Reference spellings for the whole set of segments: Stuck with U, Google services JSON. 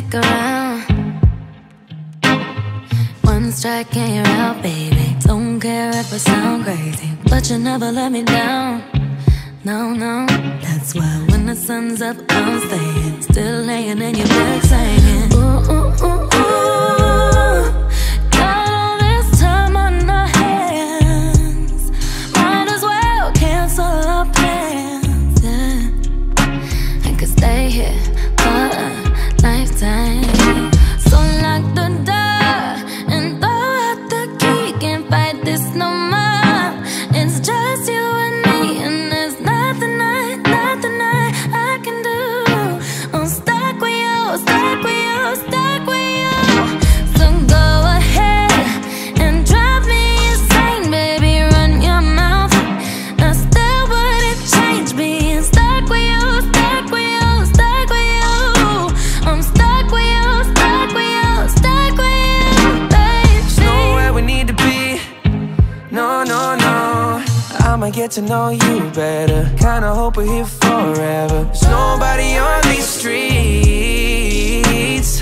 stick around. One strike and you're out, baby. Don't care if I sound crazy, but you never let me down. No, no. That's why when the sun's up, I'm staying. Still laying in your bed singing. Ooh, ooh, ooh, ooh. Got all this time on our hands. Might as well cancel our plans, yeah. I could stay here for a lifetime. So lock the door and throw out the key. Can't fight this no more. It's just you and me, and there's nothing I can do. I'm stuck with you, stuck with you, stuck with you. So go ahead and drive me insane, baby, run your mouth. I still wouldn't change being stuck with you, stuck with you, stuck with you. I'm stuck with you, stuck with you, stuck with you, baby. Just know where we need to be. No, no, no. I'ma get to know you better. Kinda hope we're here forever. There's nobody on these streets.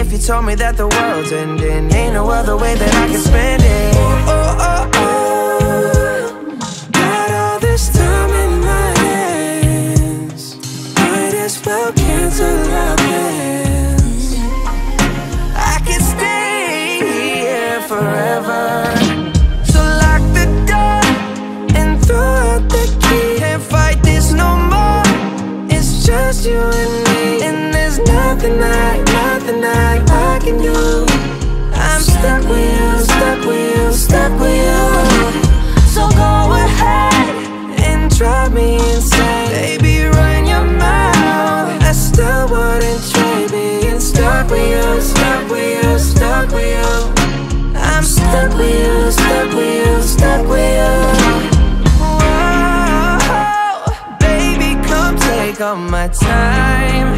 If you told me that the world's ending, ain't no other way that I can spend it. Oh, oh, oh, oh. Got all this time in my hands. Might as well cancel our plans. I can stay here forever. Just you and me, and there's nothing I can do. I'm stuck with you, stuck with you, stuck with you. So go ahead and drive me insane, baby, run your mouth. I still wouldn't trade being stuck with you, stuck with you, stuck with you. I'm stuck with you, stuck with you, stuck with you. Take all my time.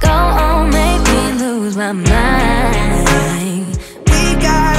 Go on, make me lose my mind. We got